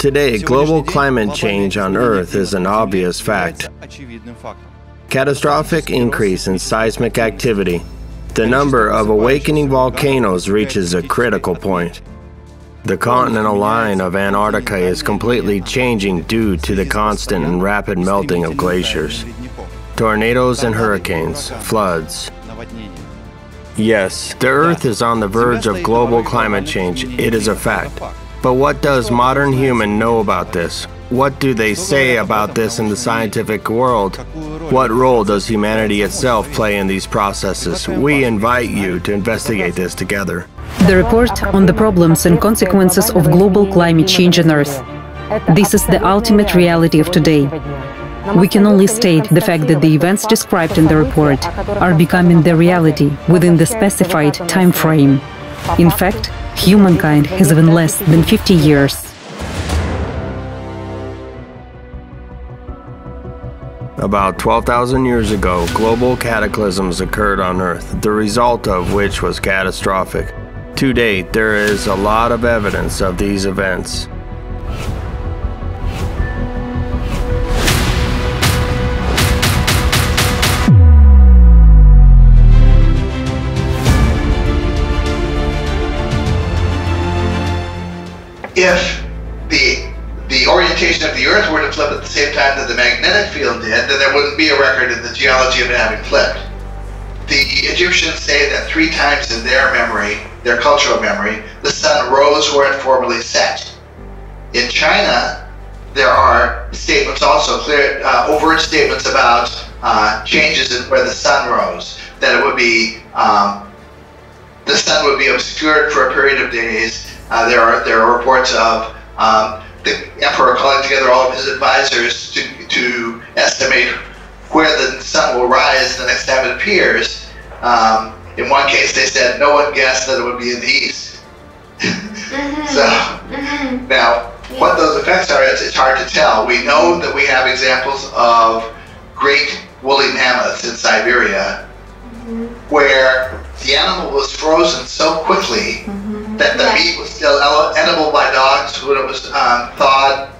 Today, global climate change on Earth is an obvious fact. Catastrophic increase in seismic activity. The number of awakening volcanoes reaches a critical point. The continental line of Antarctica is completely changing due to the constant and rapid melting of glaciers. Tornadoes and hurricanes, floods. Yes, the Earth is on the verge of global climate change. It is a fact. But what does modern human know about this? What do they say about this in the scientific world? What role does humanity itself play in these processes? We invite you to investigate this together. The report on the problems and consequences of global climate change on Earth. This is the ultimate reality of today. We can only state the fact that the events described in the report are becoming the reality within the specified time frame. In fact, humankind has even less than 50 years. About 12,000 years ago, global cataclysms occurred on Earth, the result of which was catastrophic. To date, there is a lot of evidence of these events. If the orientation of the Earth were to flip at the same time that the magnetic field did, then there wouldn't be a record in the geology of it having flipped. The Egyptians say that 3 times in their memory, their cultural memory, the sun rose where it formerly set. In China, there are statements also, clear, overt statements about changes in where the sun rose, that it would be, the sun would be obscured for a period of days. There are reports of the emperor calling together all of his advisors to estimate where the sun will rise the next time it appears. In one case, they said no one guessed that it would be in the east. So now, what those effects are, it's hard to tell. We know that we have examples of great woolly mammoths in Siberia, where the animal was frozen so quickly that the meat was still edible by dogs when it was thawed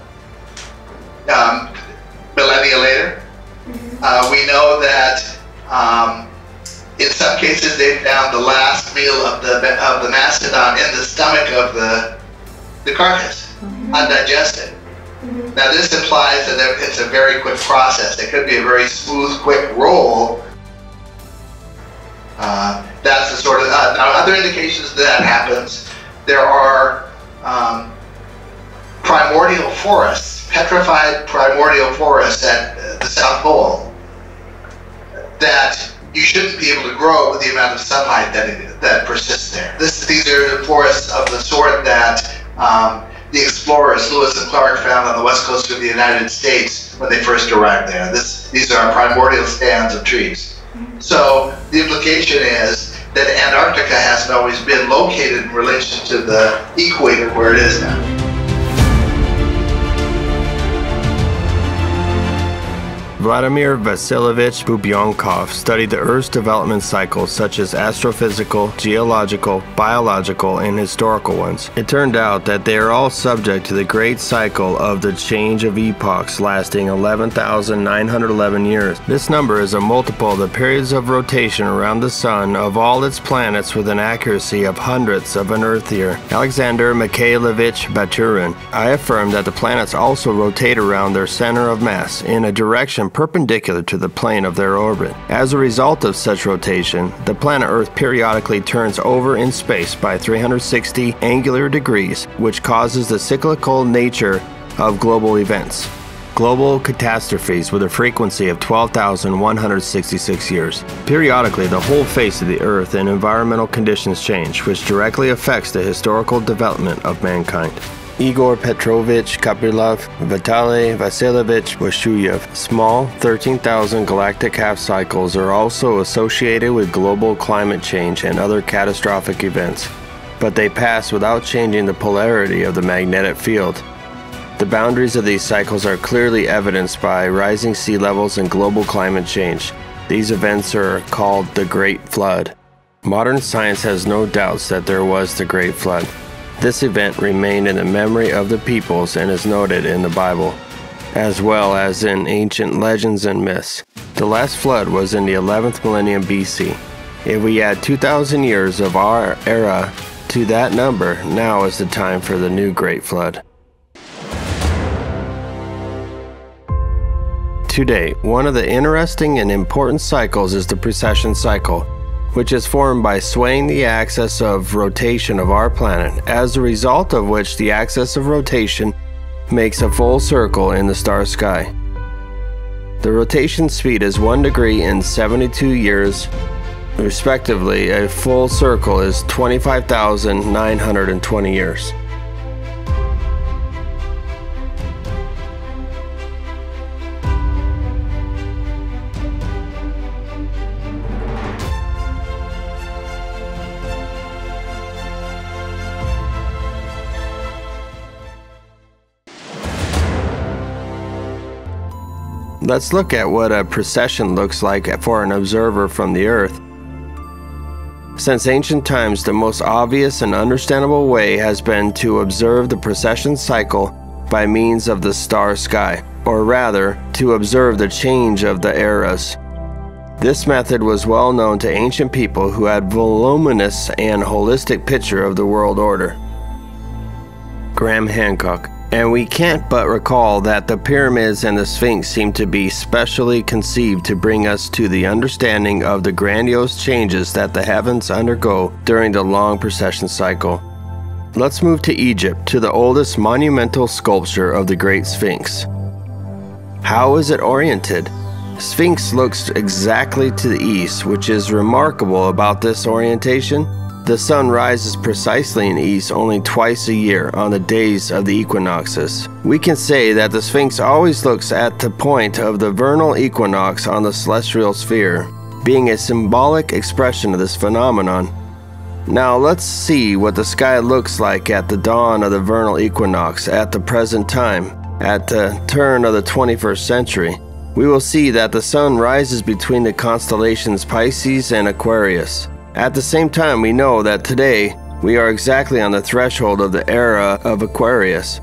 millennia later. We know that in some cases they found the last meal of the mastodon in the stomach of the carcass, undigested. Now this implies that it's a very quick process. It could be a very smooth, quick roll. That's the sort of, now other indications that happens, there are primordial forests, petrified primordial forests at the South Pole that you shouldn't be able to grow with the amount of sunlight that persists there. These are the forests of the sort that the explorers Lewis and Clark found on the west coast of the United States when they first arrived there. These are primordial stands of trees. So the implication is that Antarctica hasn't always been located in relation to the equator where it is now. Vladimir Vasilevich Bubyonkov studied the Earth's development cycles such as astrophysical, geological, biological, and historical ones. It turned out that they are all subject to the great cycle of the change of epochs lasting 11,911 years. This number is a multiple of the periods of rotation around the sun of all its planets with an accuracy of hundredths of an Earth year. Alexander Mikhailovich Baturin, I affirmed that the planets also rotate around their center of mass in a direction perpendicular to the plane of their orbit. As a result of such rotation, the planet Earth periodically turns over in space by 360 angular degrees, which causes the cyclical nature of global events. Global catastrophes with a frequency of 12,166 years. Periodically, the whole face of the Earth and environmental conditions change, which directly affects the historical development of mankind. Igor Petrovich Kapilov, Vitaly Vasilevich Vashuyev. Small 13,000 galactic half-cycles are also associated with global climate change and other catastrophic events, but they pass without changing the polarity of the magnetic field. The boundaries of these cycles are clearly evidenced by rising sea levels and global climate change. These events are called the Great Flood. Modern science has no doubts that there was the Great Flood. This event remained in the memory of the peoples and is noted in the Bible, as well as in ancient legends and myths. The last flood was in the 11th millennium BC. If we add 2,000 years of our era to that number, now is the time for the new Great Flood. Today, one of the interesting and important cycles is the precession cycle, which is formed by swaying the axis of rotation of our planet, as a result of which the axis of rotation makes a full circle in the star sky. The rotation speed is 1 degree in 72 years, respectively. A full circle is 25,920 years. Let's look at what a precession looks like for an observer from the Earth. Since ancient times, the most obvious and understandable way has been to observe the precession cycle by means of the star sky, or rather, to observe the change of the eras. This method was well known to ancient people who had voluminous and holistic picture of the world order. Graham Hancock. And we can't but recall that the pyramids and the Sphinx seem to be specially conceived to bring us to the understanding of the grandiose changes that the heavens undergo during the long precession cycle. Let's move to Egypt, to the oldest monumental sculpture of the Great Sphinx. How is it oriented? Sphinx looks exactly to the east, which is remarkable about this orientation. The sun rises precisely in the east only twice a year, on the days of the equinoxes. We can say that the Sphinx always looks at the point of the vernal equinox on the celestial sphere, being a symbolic expression of this phenomenon. Now let's see what the sky looks like at the dawn of the vernal equinox at the present time, at the turn of the 21st century. We will see that the sun rises between the constellations Pisces and Aquarius. At the same time, we know that today, we are exactly on the threshold of the era of Aquarius.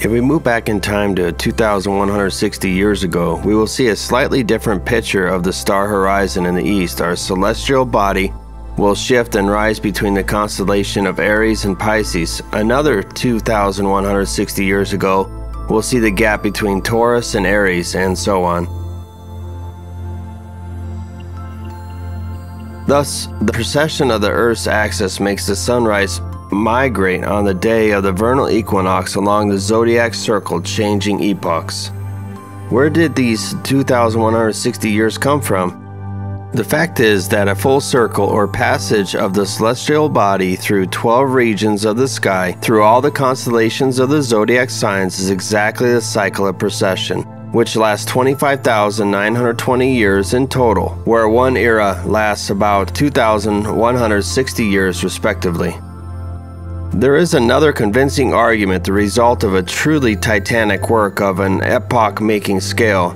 If we move back in time to 2,160 years ago, we will see a slightly different picture of the star horizon in the east. Our celestial body will shift and rise between the constellation of Aries and Pisces. Another 2,160 years ago, we'll see the gap between Taurus and Aries, and so on. Thus, the precession of the Earth's axis makes the sunrise migrate on the day of the vernal equinox along the zodiac circle, changing epochs. Where did these 2,160 years come from? The fact is that a full circle or passage of the celestial body through 12 regions of the sky, through all the constellations of the zodiac signs, is exactly the cycle of precession, which lasts 25,920 years in total, where one era lasts about 2,160 years respectively. There is another convincing argument, the result of a truly titanic work of an epoch-making scale,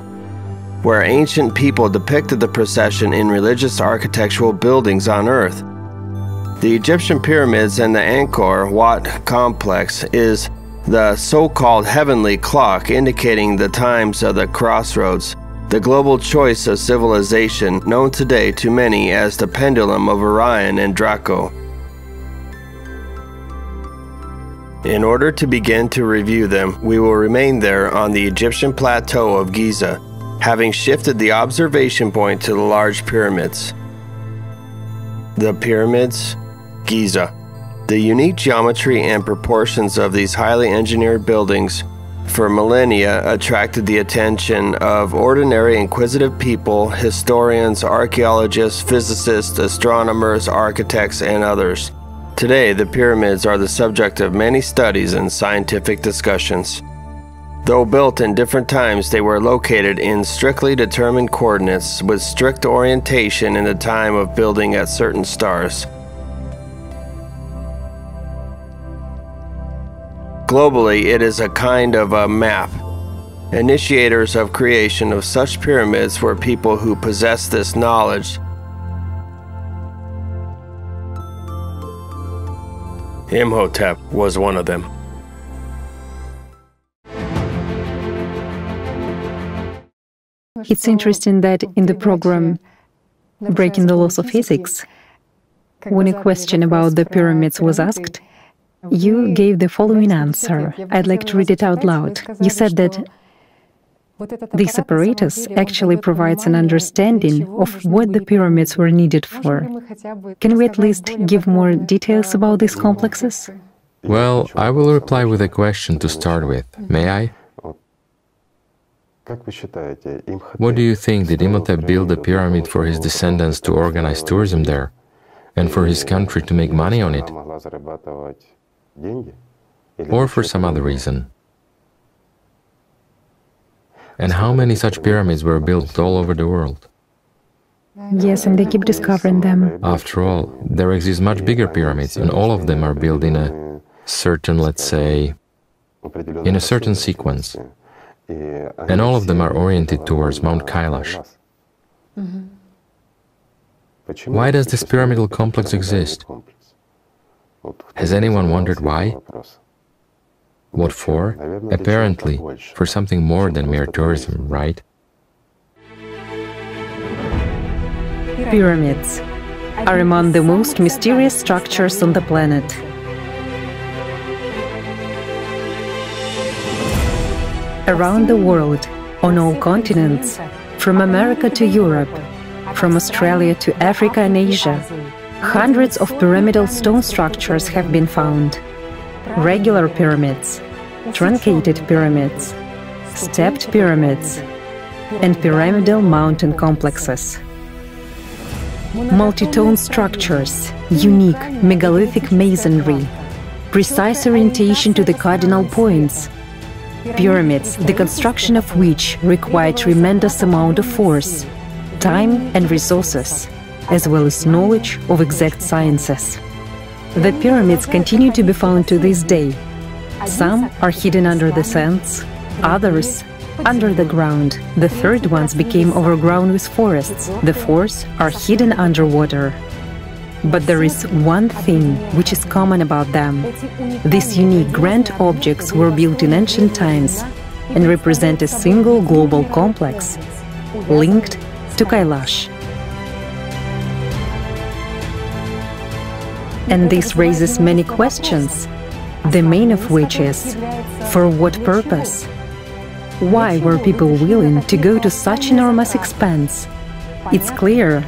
where ancient people depicted the procession in religious architectural buildings on Earth. The Egyptian pyramids and the Angkor Wat complex is the so-called heavenly clock, indicating the times of the crossroads, the global choice of civilization, known today to many as the pendulum of Orion and Draco. In order to begin to review them, we will remain there on the Egyptian plateau of Giza, having shifted the observation point to the large pyramids. The pyramids, Giza. The unique geometry and proportions of these highly engineered buildings for millennia attracted the attention of ordinary inquisitive people, historians, archaeologists, physicists, astronomers, architects, and others. Today, the pyramids are the subject of many studies and scientific discussions. Though built in different times, they were located in strictly determined coordinates with strict orientation in the time of building at certain stars. Globally, it is a kind of a map. Initiators of creation of such pyramids were people who possessed this knowledge. Imhotep was one of them. It's interesting that in the program Breaking the Laws of Physics, when a question about the pyramids was asked, you gave the following answer. I'd like to read it out loud. You said that this apparatus actually provides an understanding of what the pyramids were needed for. Can we at least give more details about these complexes? Well, I will reply with a question to start with. May I? What do you think? Did Imhotep build a pyramid for his descendants to organize tourism there, and for his country to make money on it? Or for some other reason? And how many such pyramids were built all over the world? Yes, and they keep discovering them. After all, there exist much bigger pyramids, and all of them are built in a certain, let's say, in a certain sequence. And all of them are oriented towards Mount Kailash. Mm-hmm. Why does this pyramidal complex exist? Has anyone wondered why? What for? Apparently, for something more than mere tourism, right? Pyramids are among the most mysterious structures on the planet. Around the world, on all continents, from America to Europe, from Australia to Africa and Asia, hundreds of pyramidal stone structures have been found. Regular pyramids, truncated pyramids, stepped pyramids, and pyramidal mountain complexes. Multi-tone structures, unique megalithic masonry, precise orientation to the cardinal points, pyramids, the construction of which required tremendous amount of force, time and resources, as well as knowledge of exact sciences. The pyramids continue to be found to this day. Some are hidden under the sands, others under the ground. The third ones became overgrown with forests, the fourth are hidden underwater. But there is one thing which is common about them. These unique grand objects were built in ancient times and represent a single global complex linked to Kailash. And this raises many questions, the main of which is, for what purpose? Why were people willing to go to such enormous expense? It's clear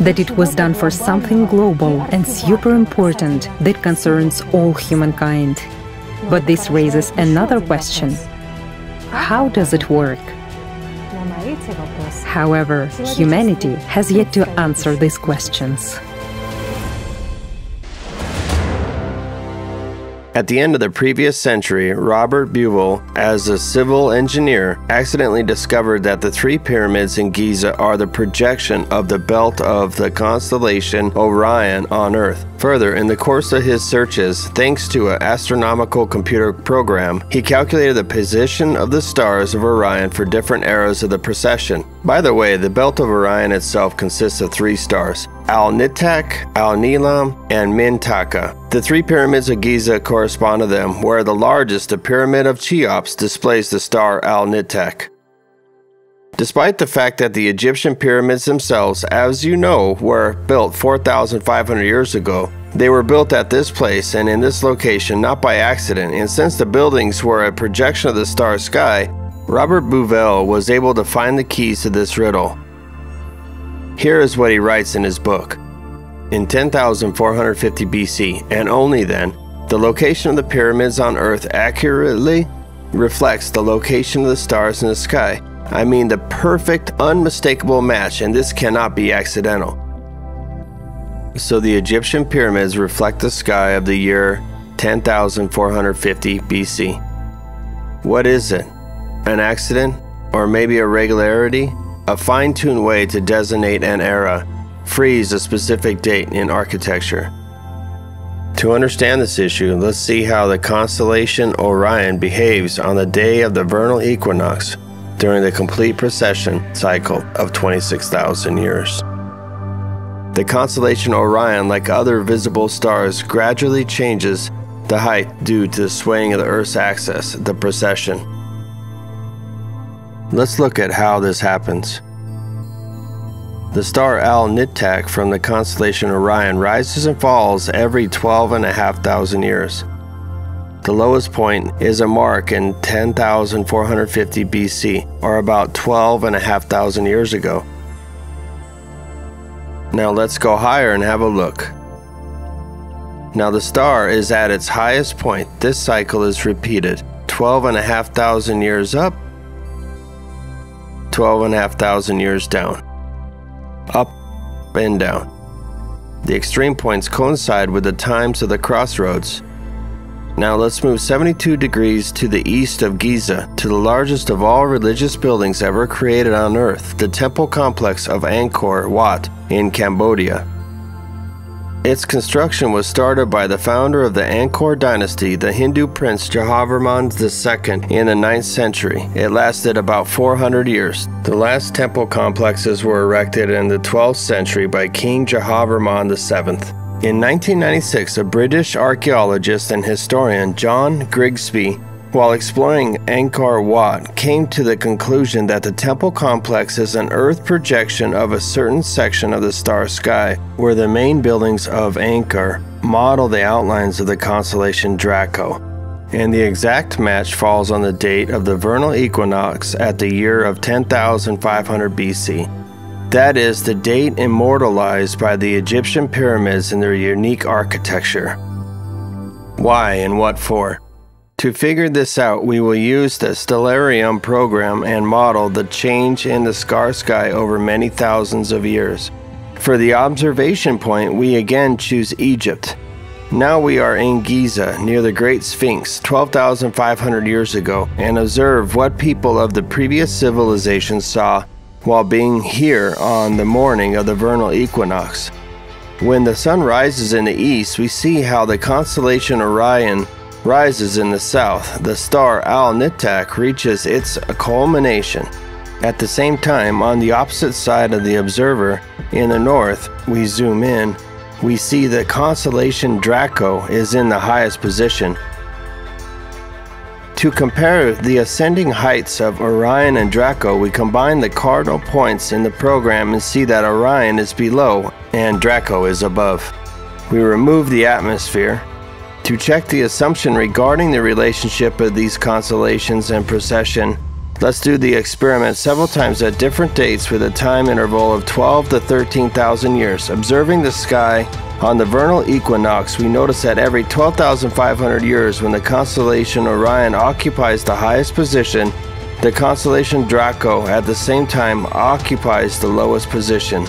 that it was done for something global and super important that concerns all humankind. But this raises another question. How does it work? However, humanity has yet to answer these questions. At the end of the previous century, Robert Buell, as a civil engineer, accidentally discovered that the three pyramids in Giza are the projection of the belt of the constellation Orion on Earth. Further, in the course of his searches, thanks to an astronomical computer program, he calculated the position of the stars of Orion for different eras of the precession. By the way, the belt of Orion itself consists of three stars: Alnitak, Alnilam, and Mintaka. The three pyramids of Giza correspond to them, where the largest, the Pyramid of Cheops, displays the star Alnitak. Despite the fact that the Egyptian pyramids themselves, as you know, were built 4,500 years ago, they were built at this place and in this location not by accident, and since the buildings were a projection of the star sky, Robert Buell was able to find the keys to this riddle. Here is what he writes in his book. In 10,450 BC, and only then, the location of the pyramids on Earth accurately reflects the location of the stars in the sky. I mean, the perfect, unmistakable match, and this cannot be accidental. So the Egyptian pyramids reflect the sky of the year 10,450 BC. What is it? An accident? Or maybe a regularity? A fine-tuned way to designate an era. Freeze a specific date in architecture. To understand this issue, let's see how the constellation Orion behaves on the day of the vernal equinox during the complete precession cycle of 26,000 years. The constellation Orion, like other visible stars, gradually changes the height due to the swaying of the Earth's axis at the precession. Let's look at how this happens. The star Alnitak from the constellation Orion rises and falls every 12,500 years. The lowest point is a mark in 10,450 BC, or about 12,500 years ago. Now let's go higher and have a look. Now the star is at its highest point. This cycle is repeated. 12,500 years up, 12,500 years down, up and down. The extreme points coincide with the times of the crossroads. Now let's move 72 degrees to the east of Giza, to the largest of all religious buildings ever created on Earth, the temple complex of Angkor Wat in Cambodia. Its construction was started by the founder of the Angkor dynasty, the Hindu prince Jayavarman II, in the 9th century. It lasted about 400 years. The last temple complexes were erected in the 12th century by King Jayavarman VII. In 1996, a British archaeologist and historian, John Grigsby, while exploring Angkor Wat, came to the conclusion that the temple complex is an Earth projection of a certain section of the star sky, where the main buildings of Angkor model the outlines of the constellation Draco, and the exact match falls on the date of the vernal equinox at the year of 10,500 BC. That is the date immortalized by the Egyptian pyramids in their unique architecture. Why and what for? To figure this out, we will use the Stellarium program and model the change in the star sky over many thousands of years. For the observation point, we again choose Egypt. Now we are in Giza, near the Great Sphinx, 12,500 years ago, and observe what people of the previous civilization saw while being here on the morning of the vernal equinox. When the sun rises in the east, we see how the constellation Orion rises in the south. The star Alnitak reaches its culmination. At the same time, on the opposite side of the observer, in the north, we zoom in, we see the constellation Draco is in the highest position. To compare the ascending heights of Orion and Draco, we combine the cardinal points in the program and see that Orion is below and Draco is above. We remove the atmosphere. To check the assumption regarding the relationship of these constellations and precession, let's do the experiment several times at different dates with a time interval of 12 to 13,000 years. Observing the sky on the vernal equinox, we notice that every 12,500 years, when the constellation Orion occupies the highest position, the constellation Draco at the same time occupies the lowest position.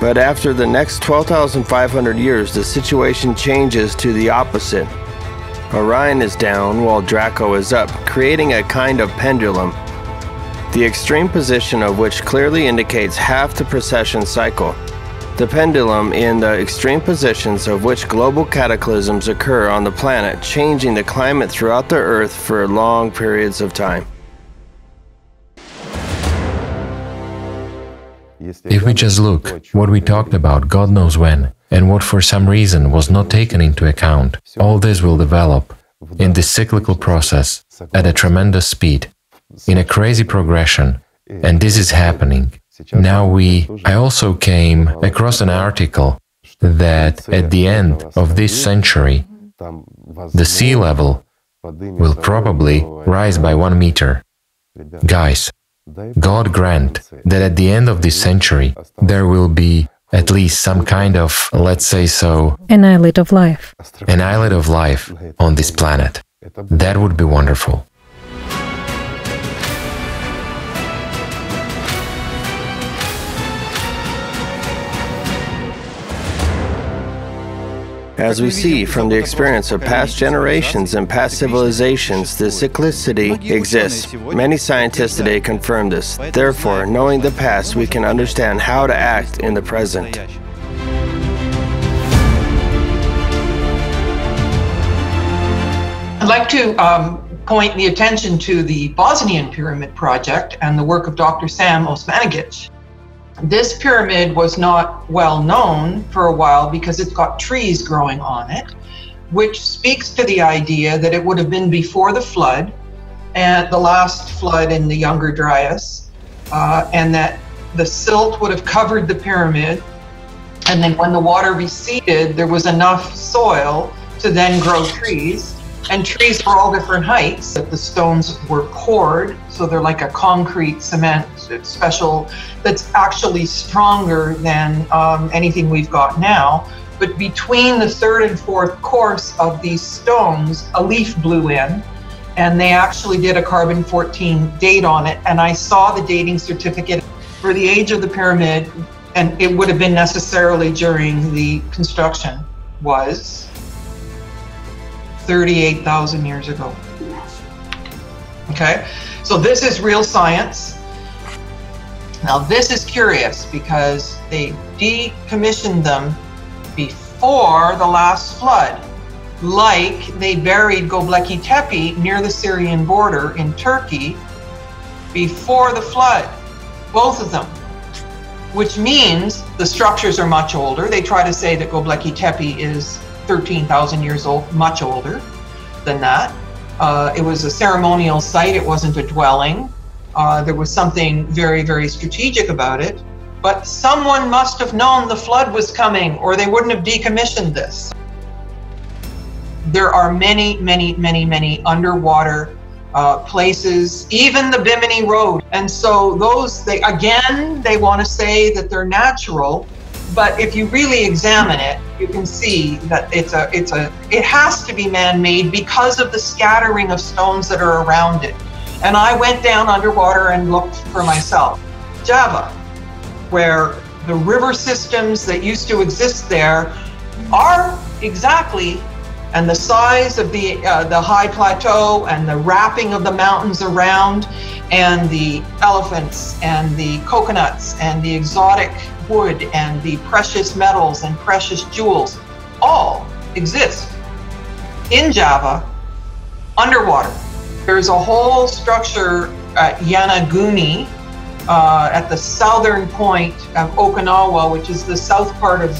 But after the next 12,500 years, the situation changes to the opposite. Orion is down while Draco is up, creating a kind of pendulum, the extreme position of which clearly indicates half the precession cycle. The pendulum in the extreme positions of which global cataclysms occur on the planet, changing the climate throughout the Earth for long periods of time. If we just look what we talked about God knows when, and what for some reason was not taken into account, all this will develop in this cyclical process at a tremendous speed, in a crazy progression, and this is happening. Now I also came across an article that at the end of this century, the sea level will probably rise by 1 meter. Guys, God grant that at the end of this century there will be at least some kind of, let's say so, an islet of life on this planet. That would be wonderful. As we see from the experience of past generations and past civilizations, the cyclicity exists. Many scientists today confirm this. Therefore, knowing the past, we can understand how to act in the present. I'd like to point the attention to the Bosnian pyramid project and the work of Dr. Sam Osmanagic. This pyramid was not well known for a while because it's got trees growing on it. which speaks to the idea that it would have been before the flood, and the last flood in the Younger Dryas, and that the silt would have covered the pyramid, and then when the water receded, there was enough soil to then grow trees, and trees were all different heights. That the stones were poured, so they're like a concrete cement special that's actually stronger than anything we've got now. But between the third and fourth course of these stones, a leaf blew in, and they actually did a carbon-14 date on it. And I saw the dating certificate for the age of the pyramid, and it would have been necessarily during the construction, was 38,000 years ago. Okay, so this is real science. Now this is curious because they decommissioned them before the last flood, like they buried Göbekli Tepe near the Syrian border in Turkey before the flood, both of them, which means the structures are much older. They try to say that Göbekli Tepe is 13,000 years old, much older than that. It was a ceremonial site, it wasn't a dwelling. There was something very, very strategic about it. But someone must have known the flood was coming, or they wouldn't have decommissioned this. There are many, many, many, many underwater places, even the Bimini Road. And so those, they want to say that they're natural, but if you really examine it, you can see that it has to be man-made because of the scattering of stones that are around it. And I went down underwater and looked for myself. Java, where the river systems that used to exist there are exactly, and the size of the high plateau and the wrapping of the mountains around, and the elephants and the coconuts and the exotic wood and the precious metals and precious jewels all exist in Java underwater. There's a whole structure at Yonaguni, at the southern point of Okinawa, which is the south part of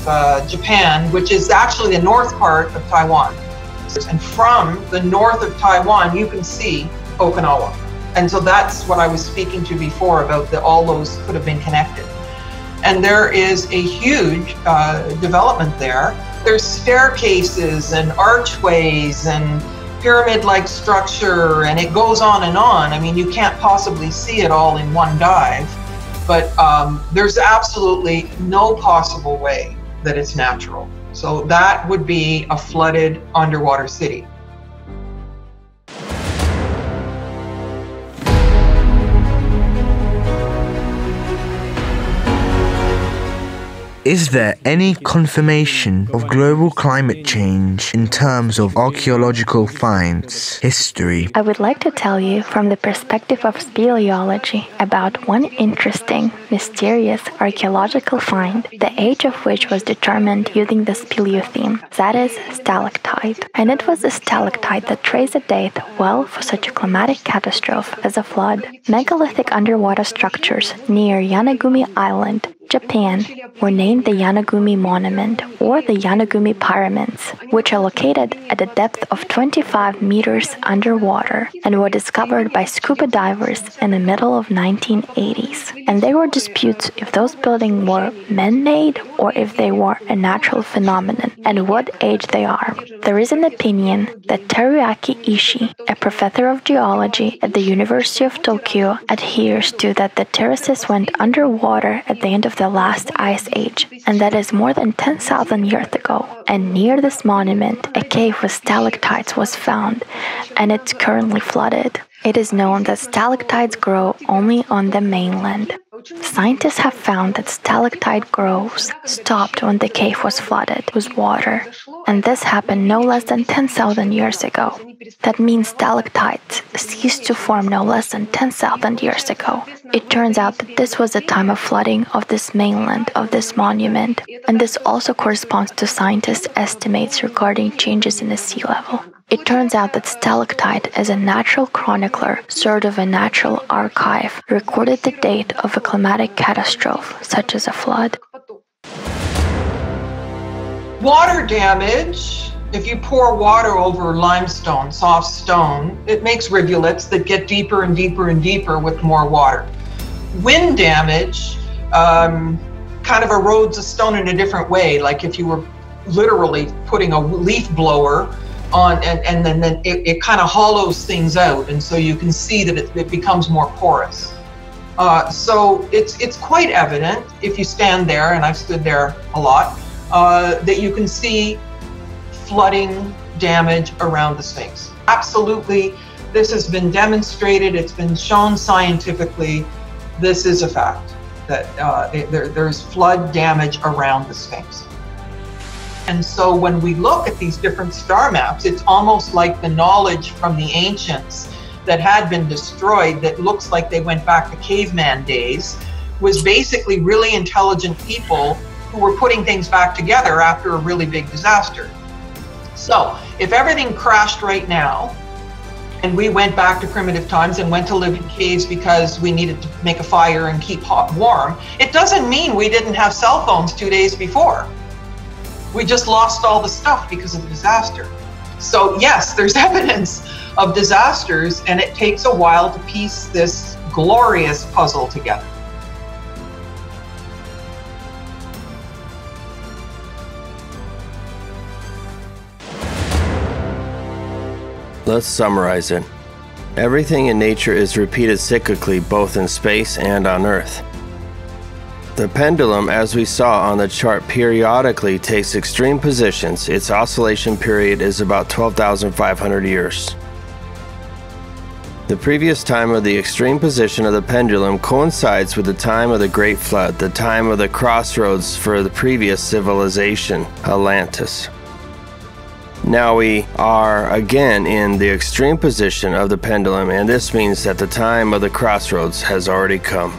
Japan, which is actually the north part of Taiwan. And from the north of Taiwan, you can see Okinawa. And so that's what I was speaking to before about that all those could have been connected. And there is a huge development there. There's staircases and archways and pyramid-like structure, and it goes on and on. I mean, you can't possibly see it all in one dive, but there's absolutely no possible way that it's natural. So that would be a flooded underwater city. Is there any confirmation of global climate change in terms of archaeological finds, history? I would like to tell you from the perspective of speleology about one interesting, mysterious archaeological find, the age of which was determined using the speleotheme, that is, stalactite. And it was a stalactite that traced a date well for such a climatic catastrophe as a flood. Megalithic underwater structures near Yonaguni Island, Japan, were named the Yonaguni Monument or the Yonaguni Pyramids, which are located at a depth of 25 meters underwater and were discovered by scuba divers in the middle of 1980s. And there were disputes if those buildings were man-made or if they were a natural phenomenon and what age they are. There is an opinion that Teruaki Ishi, a professor of geology at the University of Tokyo, adheres to that the terraces went underwater at the end of the last ice age, and that is more than 10,000 years ago. And near this monument, a cave with stalactites was found, and it's currently flooded. It is known that stalactites grow only on the mainland. Scientists have found that stalactite growth stopped when the cave was flooded with water, and this happened no less than 10,000 years ago. That means stalactites ceased to form no less than 10,000 years ago. It turns out that this was the time of flooding of this mainland, of this monument, and this also corresponds to scientists' estimates regarding changes in the sea level. It turns out that stalactite, as a natural chronicler, sort of a natural archive, recorded the date of a climatic catastrophe, such as a flood. Water damage If you pour water over limestone, soft stone, it makes rivulets that get deeper and deeper and deeper with more water. Wind damage kind of erodes a stone in a different way, like if you were literally putting a leaf blower on and then it kind of hollows things out, and so you can see that it becomes more porous. So it's quite evident if you stand there, and I've stood there a lot, that you can see flooding damage around the Sphinx. Absolutely, this has been demonstrated, it's been shown scientifically, this is a fact, that there's flood damage around the Sphinx. And so when we look at these different star maps, it's almost like the knowledge from the ancients that had been destroyed, that looks like they went back to caveman days, was basically really intelligent people who were putting things back together after a really big disaster. So if everything crashed right now, and we went back to primitive times and went to live in caves because we needed to make a fire and keep hot warm, it doesn't mean we didn't have cell phones 2 days before. We just lost all the stuff because of the disaster. So yes, there's evidence of disasters, and it takes a while to piece this glorious puzzle together. Let's summarize it. Everything in nature is repeated cyclically, both in space and on Earth. The pendulum, as we saw on the chart, periodically takes extreme positions. Its oscillation period is about 12,500 years. The previous time of the extreme position of the pendulum coincides with the time of the Great Flood, the time of the crossroads for the previous civilization, Atlantis. Now we are again in the extreme position of the pendulum, and this means that the time of the crossroads has already come.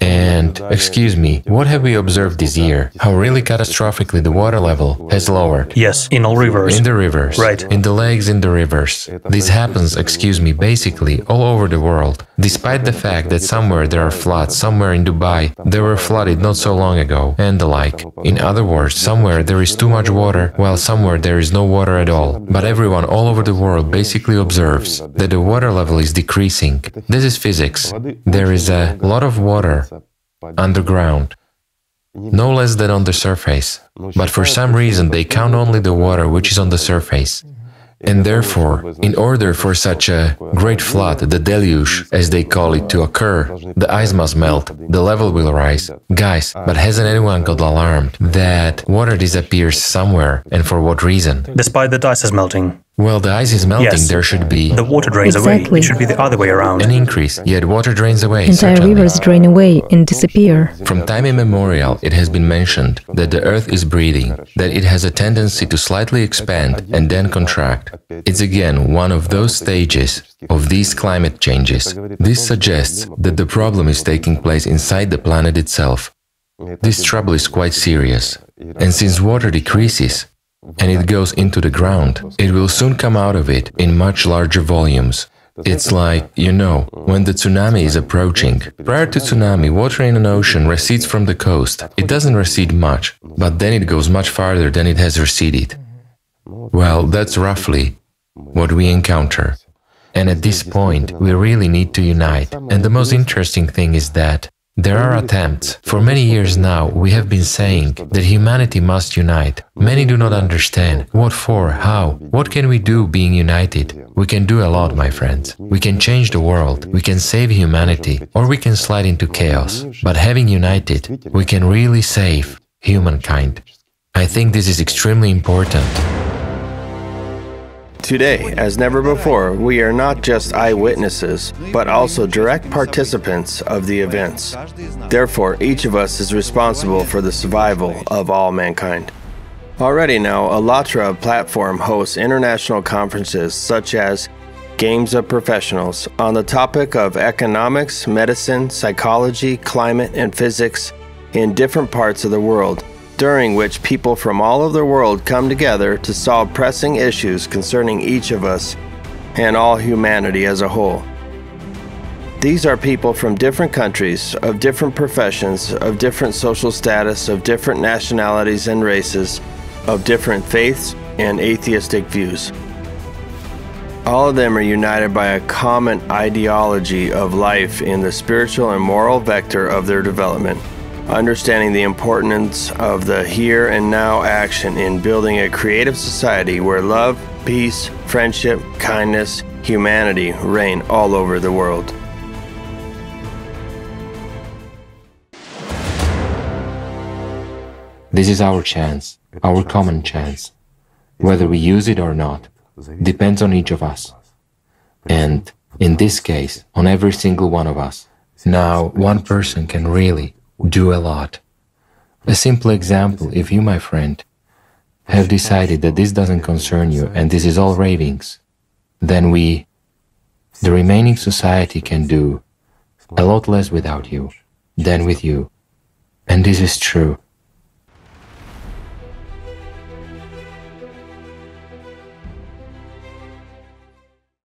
And, excuse me, what have we observed this year? How really catastrophically the water level has lowered. Yes, in all rivers. In the rivers. Right. In the lakes, in the rivers. This happens, excuse me, basically all over the world. Despite the fact that somewhere there are floods, somewhere in Dubai, they were flooded not so long ago, and the like. In other words, somewhere there is too much water, while somewhere there is no water at all. But everyone all over the world basically observes that the water level is decreasing. This is physics. There is a lot of water underground, no less than on the surface. But for some reason they count only the water which is on the surface. And therefore, in order for such a great flood, the deluge, as they call it, to occur, the ice must melt, the level will rise. Guys, but hasn't anyone got alarmed that water disappears somewhere, and for what reason? Despite that ice is melting. Well, the ice is melting, yes. There should be... The water drains away, it should be the other way around. An increase, yet water drains away, certainly. Entire rivers drain away and disappear. From time immemorial, it has been mentioned that the Earth is breathing, that it has a tendency to slightly expand and then contract. It's again one of those stages of these climate changes. This suggests that the problem is taking place inside the planet itself. This trouble is quite serious, and since water decreases, and it goes into the ground, it will soon come out of it in much larger volumes. It's like, you know, when the tsunami is approaching. Prior to tsunami, water in an ocean recedes from the coast. It doesn't recede much, but then it goes much farther than it has receded. Well, that's roughly what we encounter. And at this point, we really need to unite. And the most interesting thing is that there are attempts. For many years now, we have been saying that humanity must unite. Many do not understand what for, how, what can we do being united. We can do a lot, my friends. We can change the world, we can save humanity, or we can slide into chaos. But having united, we can really save humankind. I think this is extremely important. Today, as never before, we are not just eyewitnesses, but also direct participants of the events. Therefore, each of us is responsible for the survival of all mankind. Already now, AllatRa platform hosts international conferences such as Games of Professionals on the topic of economics, medicine, psychology, climate, and physics in different parts of the world, during which people from all over the world come together to solve pressing issues concerning each of us and all humanity as a whole. These are people from different countries, of different professions, of different social status, of different nationalities and races, of different faiths and atheistic views. All of them are united by a common ideology of life in the spiritual and moral vector of their development, understanding the importance of the here and now action in building a creative society where love, peace, friendship, kindness, humanity reign all over the world. This is our chance, our common chance. Whether we use it or not depends on each of us, and in this case, on every single one of us. Now, one person can really do a lot. A simple example, if you, my friend, have decided that this doesn't concern you and this is all ravings, then we, the remaining society, can do a lot less without you than with you. And this is true